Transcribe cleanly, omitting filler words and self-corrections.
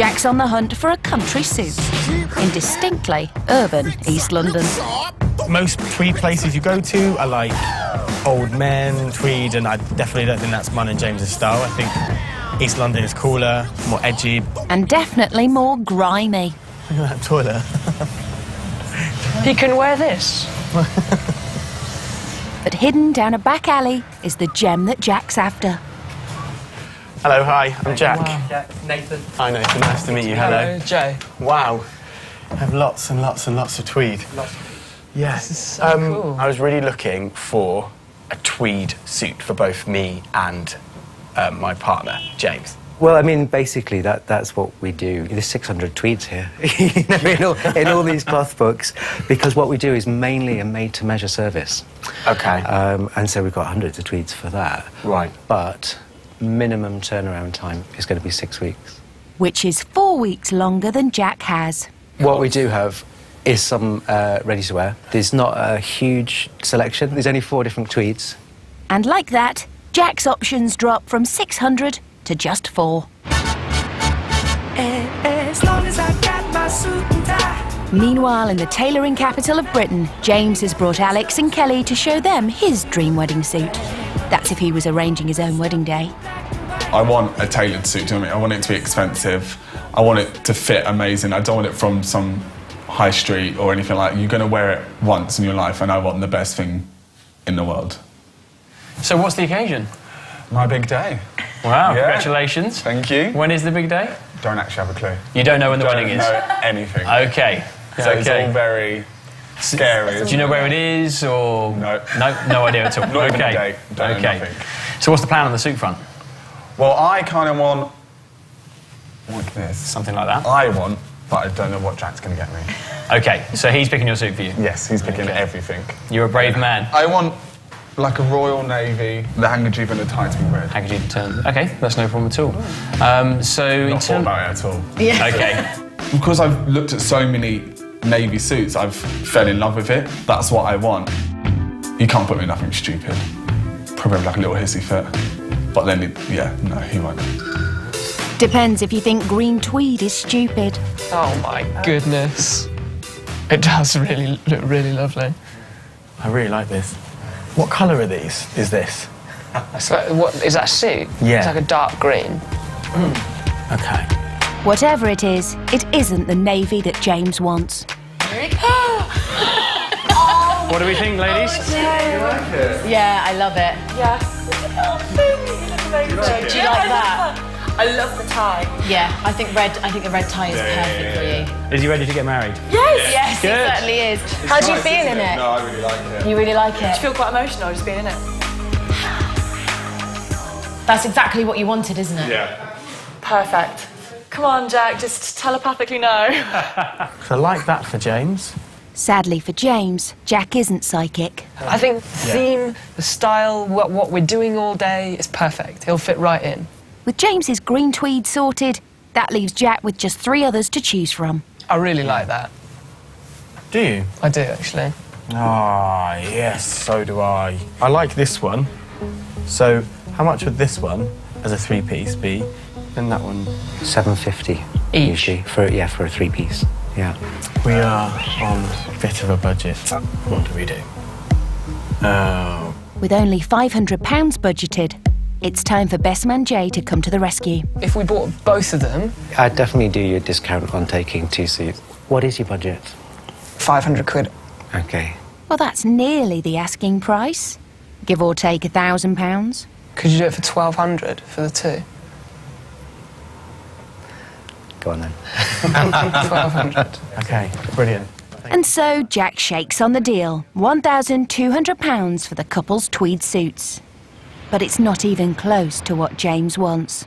Jack's on the hunt for a country soup in distinctly urban East London. Most tweed places you go to are like old men, tweed, and I definitely don't think that's mine and James's style. I think East London is cooler, more edgy. And definitely more grimy. Look at that toilet. He can wear this. But hidden down a back alley is the gem that Jack's after. Hello, hi, I'm Jack. Wow. Jack, Nathan. Hi, Nathan, nice to meet you, hello. Jay. Wow, I have lots and lots and lots of tweed. Lots. Yeah. This is so cool. I was really looking for a tweed suit for both me and my partner, James. Well, I mean, basically, that's what we do. There's 600 tweeds here, you know, in all these cloth books, because what we do is mainly a made-to-measure service. OK. And so we've got hundreds of tweeds for that. Right. But minimum turnaround time is going to be 6 weeks. Which is 4 weeks longer than Jack has. What we do have is some ready-to-wear. There's not a huge selection. There's only 4 different tweeds. And like that, Jack's options drop from 600 to just 4. As long as I've got my suit and tie. Meanwhile, in the tailoring capital of Britain, James has brought Alex and Kelly to show them his dream wedding suit. That's if he was arranging his own wedding day. I want a tailored suit, do you know what I mean? I want it to be expensive. I want it to fit amazing. I don't want it from some high street or anything like that. You're going to wear it once in your life, and I want the best thing in the world. So what's the occasion? My big day. Wow, yeah. Congratulations. Thank you. When is the big day? Don't actually have a clue. You don't know when the wedding is? Don't know anything. OK. Yeah, so okay. It's all very scary. Do you know where it is, or...? No. No idea at all. Not even a date. Don't know nothing. So what's the plan on the suit front? Well, I kind of want... What is this? Something like that? I want, but I don't know what Jack's going to get me. OK, so he's picking your suit for you? Yes, he's picking everything. You're a brave man. I want... like a Royal Navy, the handkerchief and the tie to be red. Handkerchief and turn. OK, that's no problem at all. So not thought about it at all. Yeah. OK. Because I've looked at so many Navy suits, I've fell in love with it. That's what I want. You can't put me in nothing stupid. Probably like a little hissy fit. But then, yeah, no, he won't. Depends if you think green tweed is stupid. Oh, my goodness. It does really look really lovely. I really like this. What colour are these? Is this? It's like, what, is that a suit? Yeah. It's like a dark green. OK. Whatever it isn't the navy that James wants. What do we think, ladies? Oh, you like it? Yeah, I love it. Yes. Do you like that? I love the tie. Yeah, I think red. I think the red tie is perfect for you. Is he ready to get married? Yes, he certainly is. How do you feel in it? No, I really like it. You really like it? I feel quite emotional just being in it. That's exactly what you wanted, isn't it? Yeah. Perfect. Come on, Jack, just telepathically know. So I like that for James. Sadly for James, Jack isn't psychic. I think the theme, the style, what we're doing all day is perfect. He'll fit right in. With James's green tweed sorted, that leaves Jack with just 3 others to choose from. I really like that. Do you? I do, actually. Ah, yes, so do I. I like this one. So how much would this one, as a 3-piece, be? And that one? £7.50. Each? Usually, for a 3-piece, yeah. We are on a bit of a budget. What do we do? Oh. With only £500 budgeted, it's time for best man Jay to come to the rescue. If we bought both of them... I'd definitely do you a discount on taking 2 suits. What is your budget? 500 quid. OK. Well, that's nearly the asking price. Give or take £1,000. Could you do it for 1,200 for the 2? Go on, then. 1,200. OK, brilliant. And so Jack shakes on the deal. £1,200 for the couple's tweed suits. But it's not even close to what James wants.